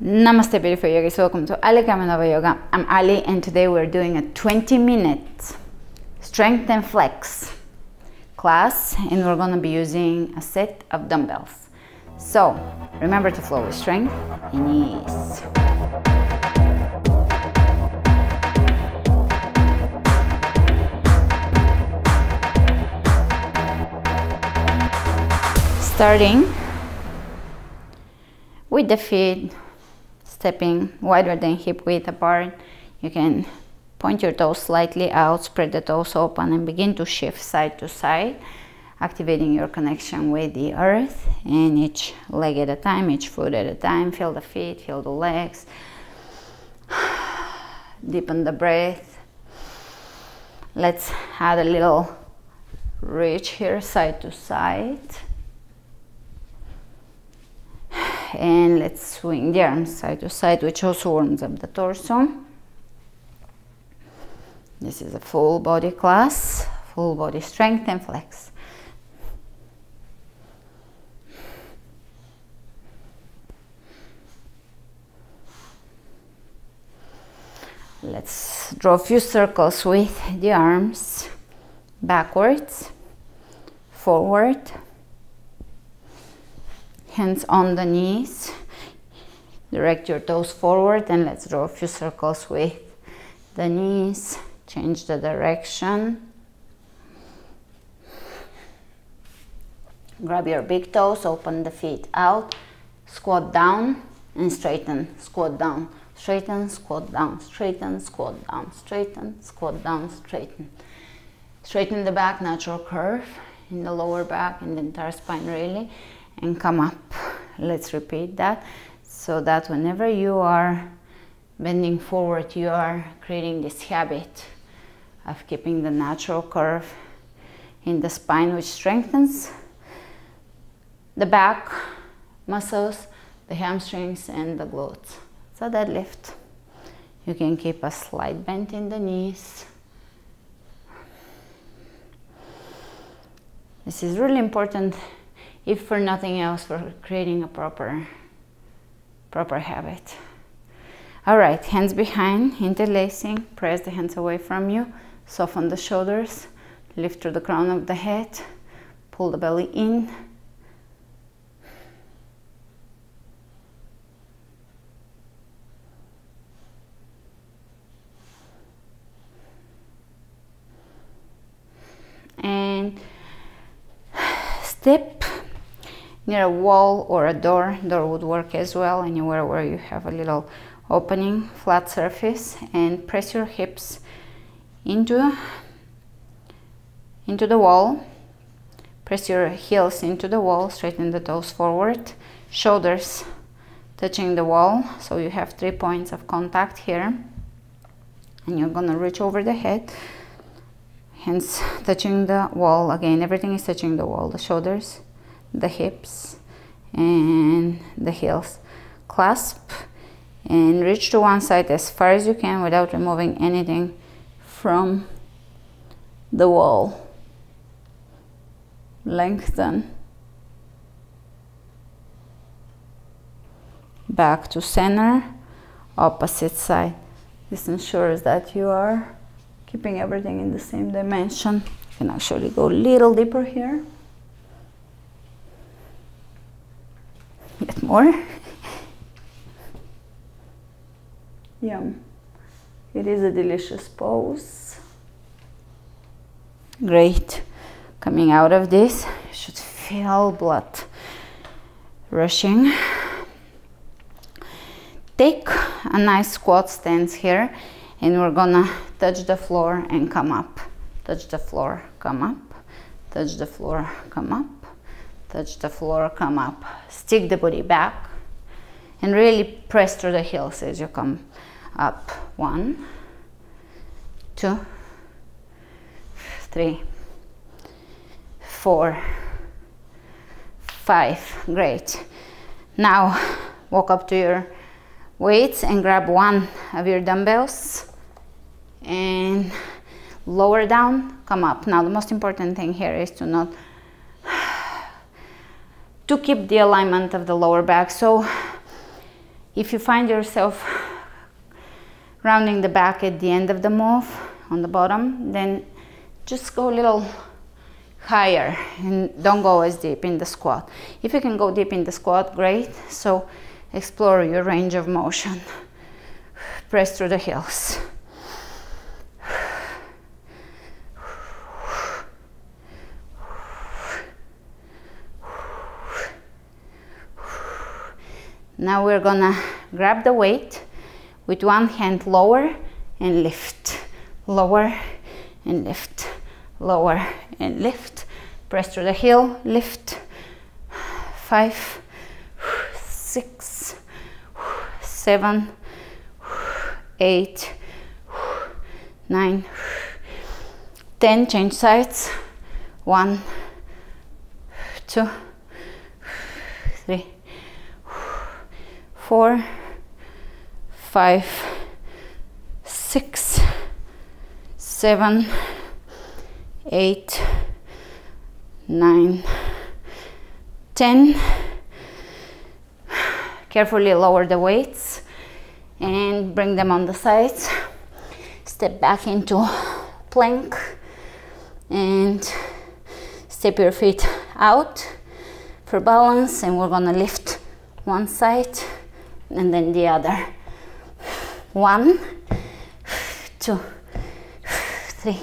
Namaste beautiful yogis, welcome to Ali Kamenova Yoga. I'm Ali and today we're doing a 20-minute strength and flex class and we're going to be using a set of dumbbells. So remember to flow with strength and ease. Starting with the feet stepping wider than hip width apart. You can point your toes slightly out, spread the toes open and begin to shift side to side, activating your connection with the earth, and each leg at a time, each foot at a time. Feel the feet, feel the legs. Deepen the breath. Let's add a little reach here, side to side. And let's swing the arms side to side, which also warms up the torso. This is a full body class, full body strength and flex. Let's draw a few circles with the arms, backwards, forward. Hands on the knees, direct your toes forward and let's draw a few circles with the knees, change the direction. Grab your big toes, open the feet out, squat down and straighten, squat down, straighten, squat down, straighten, squat down, straighten, squat down, straighten. Straighten the back, natural curve in the lower back and the entire spine really. And come up. Let's repeat that so that whenever you are bending forward, you are creating this habit of keeping the natural curve in the spine, which strengthens the back muscles, the hamstrings and the glutes. It's a deadlift. You can keep a slight bend in the knees. This is really important. If for nothing else, for creating a proper habit. All right, hands behind, interlacing, press the hands away from you, soften the shoulders, lift to the crown of the head, pull the belly in. And step near a wall or a door would work as well, anywhere where you have a little opening, flat surface, and press your hips into the wall, press your heels into the wall, straighten the toes forward, shoulders touching the wall, so you have 3 points of contact here, and you're gonna reach over the head, hands touching the wall, again everything is touching the wall, the shoulders, the hips and the heels. Clasp and reach to one side as far as you can without removing anything from the wall. Lengthen. Back to center, opposite side. This ensures that you are keeping everything in the same dimension. You can actually go a little deeper here. Yet more. Yum. It is a delicious pose. Great. Coming out of this, you should feel blood rushing. Take a nice squat stance here and we're gonna touch the floor and come up. Touch the floor, come up. Touch the floor, come up. Touch the floor, come up. Stick the body back and really press through the heels as you come up. 1, 2, 3, 4, 5. Great. Now walk up to your weights and grab one of your dumbbells and lower down, come up. Now the most important thing here is to keep the alignment of the lower back. So If you find yourself rounding the back at the end of the move on the bottom, then just go a little higher and don't go as deep in the squat. If you can go deep in the squat, great. So explore your range of motion. Press through the heels. Now we're gonna grab the weight with one hand, lower and lift, lower and lift, lower and lift. Press through the heel, lift. 5, 6, 7, 8, 9, 10. Change sides. 1, 2, 3, 4, 5, 6, 7, 8, 9, 10. Carefully lower the weights and bring them on the sides. Step back into plank and step your feet out for balance, and we're gonna lift one side and then the other. 1, 2, 3,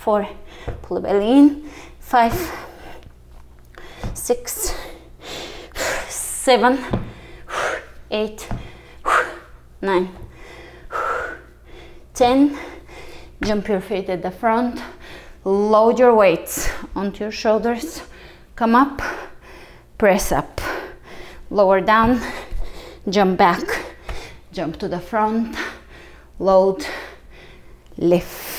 4, pull the belly in. 5, 6, 7, 8, 9, 10. Jump your feet at the front, load your weights onto your shoulders, come up, press up, lower down, jump back, jump to the front, load, lift.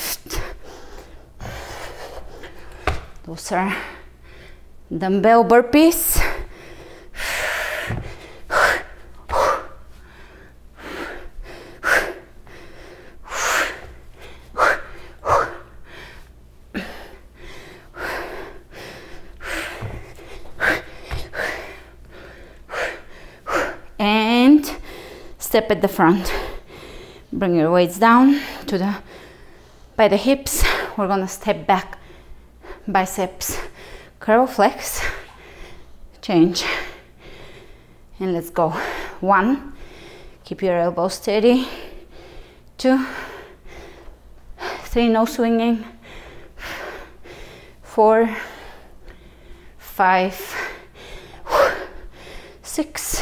Those are dumbbell burpees. Step at the front, bring your weights down to by the hips. We're gonna step back, biceps curl, flex, change, and let's go. 1, keep your elbow steady. 2, 3, no swinging. 4, 5, 6,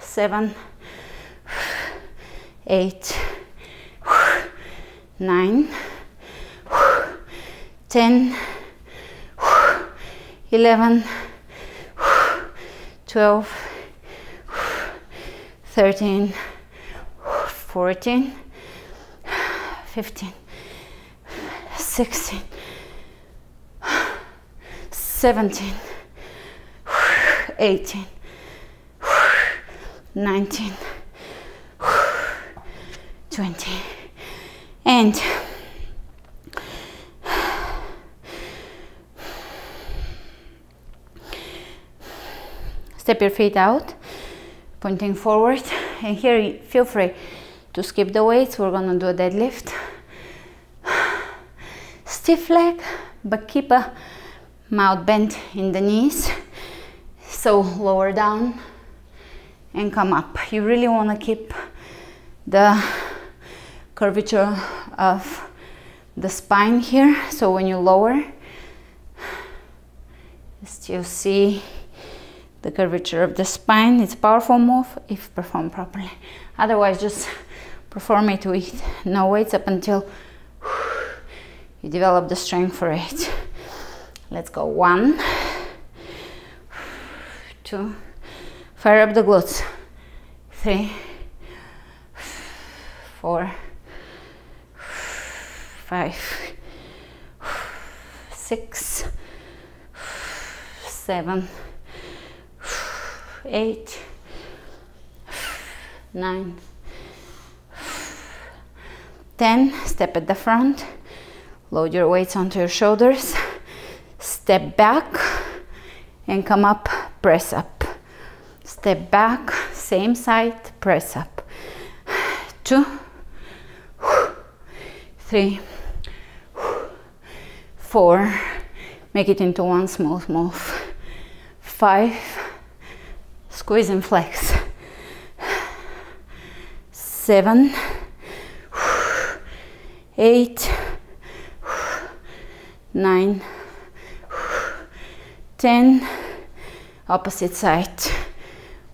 7, 8, 9, 10, 11, 12, 13, 14, 15, 16, 17, 18, 19, 20. And step your feet out, pointing forward. And here, feel free to skip the weights. We're gonna do a deadlift. Stiff leg, but keep a mouth bent in the knees. So lower down and come up. You really want to keep the curvature of the spine here, so when you lower, you still see the curvature of the spine. It's a powerful move if performed properly. Otherwise, just perform it with no weights up until you develop the strength for it. Let's go. 1, 2. Fire up the glutes. 3, 4, 5, 6, 7, 8, 9, 10. Step at the front. Load your weights onto your shoulders. Step back and come up, press up. step back, same side, press up. 2, 3, 4, make it into one smooth move, 5, squeeze and flex, 7, 8, 9, 10, opposite side,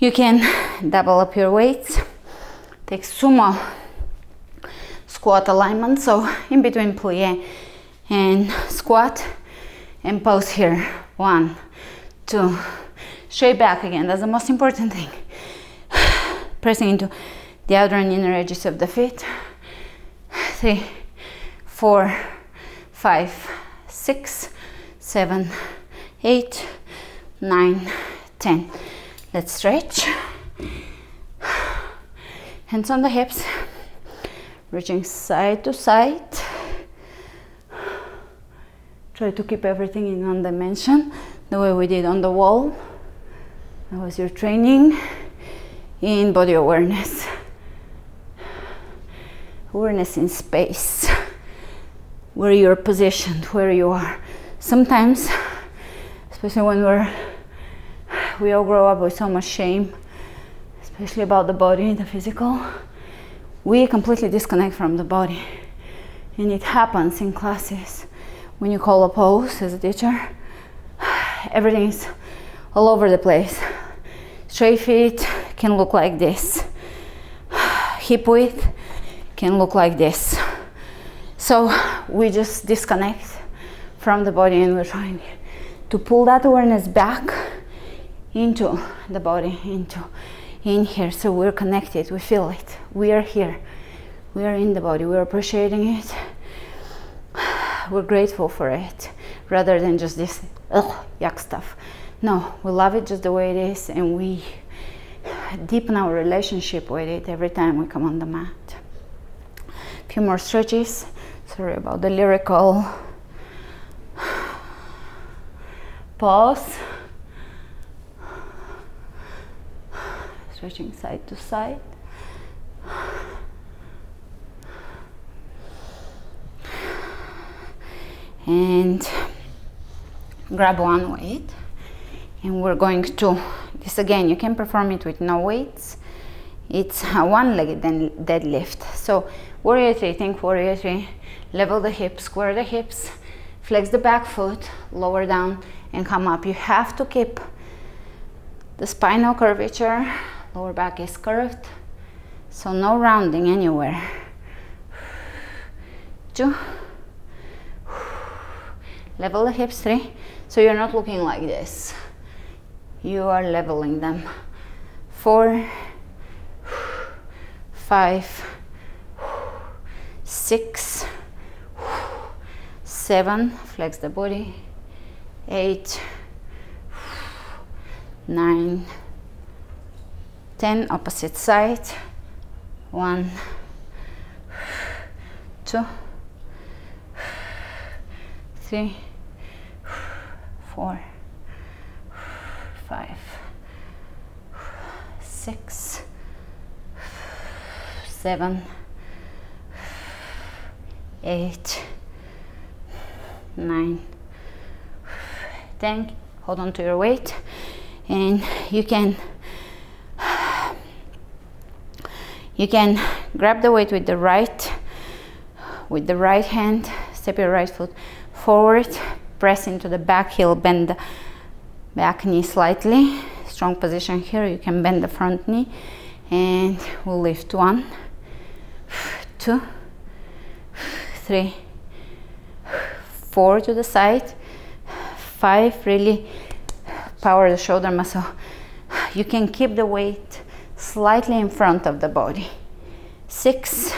You can double up your weights, take sumo squat alignment, so in between plie and squat, and pose here. 1, 2, straight back again, that's the most important thing, pressing into the outer and inner edges of the feet. 3, 4, 5, 6, 7, 8, 9, 10. Let's stretch, hands on the hips, reaching side to side. Try to keep everything in one dimension, the way we did on the wall. That was your training in body awareness, awareness in space, where you're positioned, where you are. Sometimes, especially when we all grow up with so much shame, especially about the body, the physical, we completely disconnect from the body. And it happens in classes. When you call a pose as a teacher, everything is all over the place. Straight feet can look like this. Hip width can look like this. So we just disconnect from the body, and we're trying to pull that awareness back into the body, in here, so we're connected, we feel it, we are here, we are in the body, we're appreciating it, we're grateful for it, rather than just this yuck stuff. No, we love it just the way it is, and we deepen our relationship with it every time we come on the mat. A few more stretches. Sorry about the lyrical. Pause, stretching side to side. And grab one weight, and we're going to this again. You can perform it with no weights. It's a one-legged deadlift. So warrior three, think warrior three, level the hips, square the hips, flex the back foot, lower down and come up. You have to keep the spinal curvature. Lower back is curved, so no rounding anywhere. 2, level the hips. 3, so you're not looking like this, you are leveling them. 4, 5, 6, 7, flex the body, 8, 9, 10, opposite side, 1, 2, 3, 4, 5, 6, 7, 8, 9, 10. Hold on to your weight, and you can grab the weight with the right hand, step your right foot forward, press into the back heel, bend the back knee slightly, strong position here. You can bend the front knee, and we'll lift. 1, 2, 3, 4 to the side, 5, really power the shoulder muscle. You can keep the weight slightly in front of the body. 6,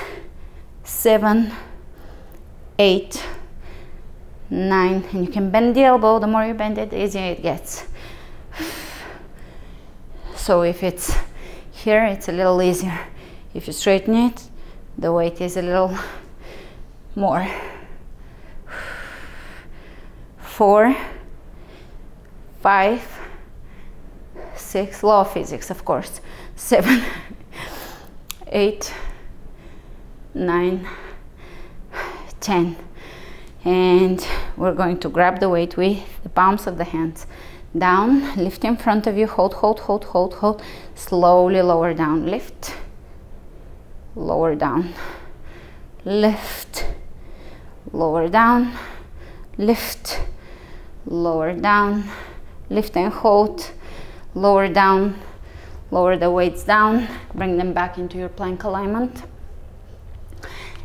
7, 8, 9, and you can bend the elbow. The more you bend it, the easier it gets. So if it's here, it's a little easier. If you straighten it, the weight is a little more. 4, 5, 6, law of physics, of course. 7, 8, 9, 10. And we're going to grab the weight with the palms of the hands. Down, lift in front of you, hold, hold, hold, hold, hold. Slowly lower down, lift, lower down, lift, lower down, lift, lower down, lift and hold, lower down, lower the weights down, bring them back into your plank alignment.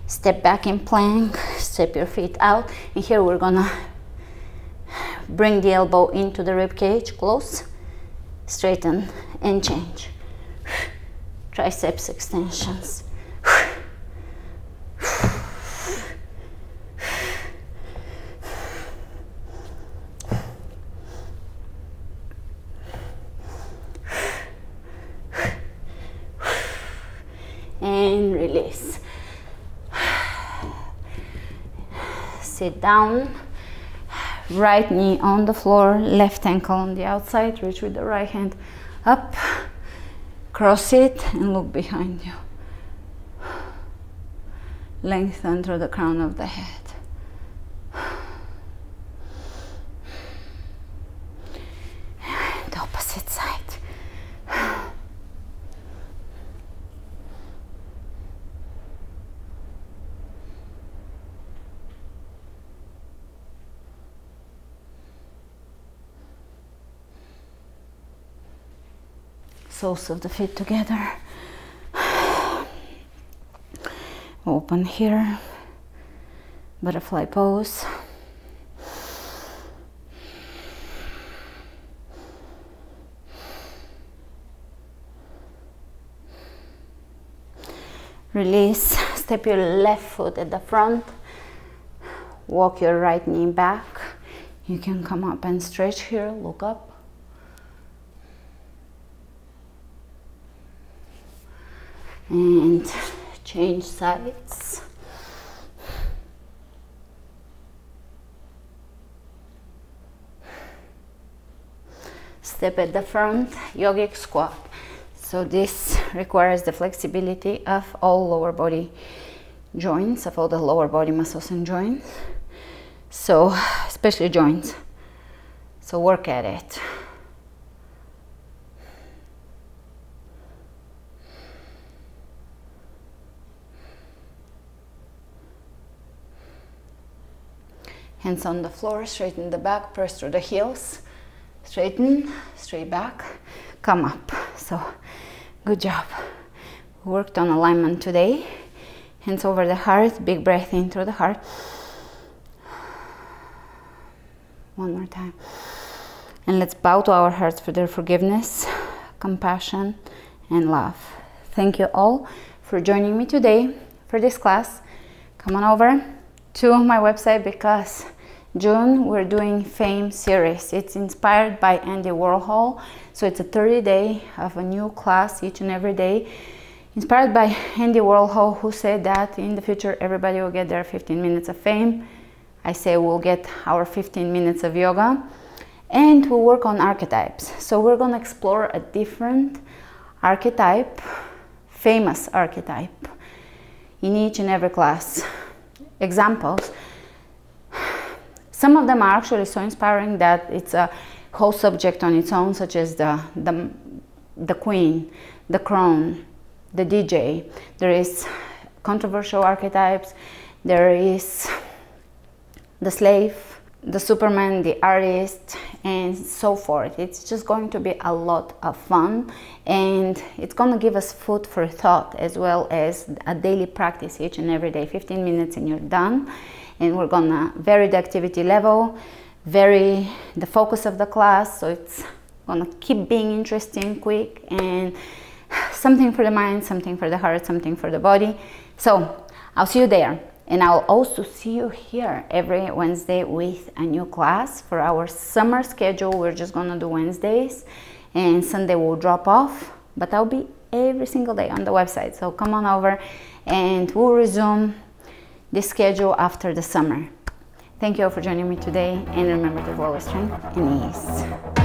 Step back in plank, step your feet out, and here we're gonna bring the elbow into the rib cage, close, straighten and change. Triceps extensions. And release. Sit down. Right knee on the floor, left ankle on the outside, reach with the right hand up, cross it and look behind you. Lengthen through the crown of the head. The opposite side. Soles of the feet together. Open here. Butterfly pose. Release. Step your left foot at the front. Walk your right knee back. You can come up and stretch here. Look up. And change sides. Step at the front, yogic squat. So this requires the flexibility of all lower body joints, of all the lower body muscles and joints. So especially joints. So work at it. Hands on the floor, straighten the back, press through the heels, straighten, straight back, come up. So, good job. We worked on alignment today. Hands over the heart, big breath in through the heart. One more time. And let's bow to our hearts for their forgiveness, compassion, and love. Thank you all for joining me today for this class. Come on over to my website, because June we're doing Fame series. It's inspired by Andy Warhol, so it's a 30-day of a new class each and every day, inspired by Andy Warhol, who said that in the future everybody will get their 15 minutes of fame. I say we'll get our 15 minutes of yoga, and we'll work on archetypes. So we're gonna explore a different archetype, famous archetype, in each and every class. Examples. Some of them are actually so inspiring that it's a whole subject on its own, such as the queen, the crone, the DJ. There is controversial archetypes. There is the slave, the Superman, the artist, and so forth. It's just going to be a lot of fun, and it's going to give us food for thought, as well as a daily practice each and every day. 15 minutes and you're done. And we're gonna vary the activity level, vary the focus of the class, so it's gonna keep being interesting, quick, and something for the mind, something for the heart, something for the body. So I'll see you there, and I'll also see you here every Wednesday with a new class for our summer schedule. We're just gonna do Wednesdays, and Sunday will drop off, but I'll be every single day on the website. So come on over and we'll resume the schedule after the summer. Thank you all for joining me today, and remember to roll with strength and ease.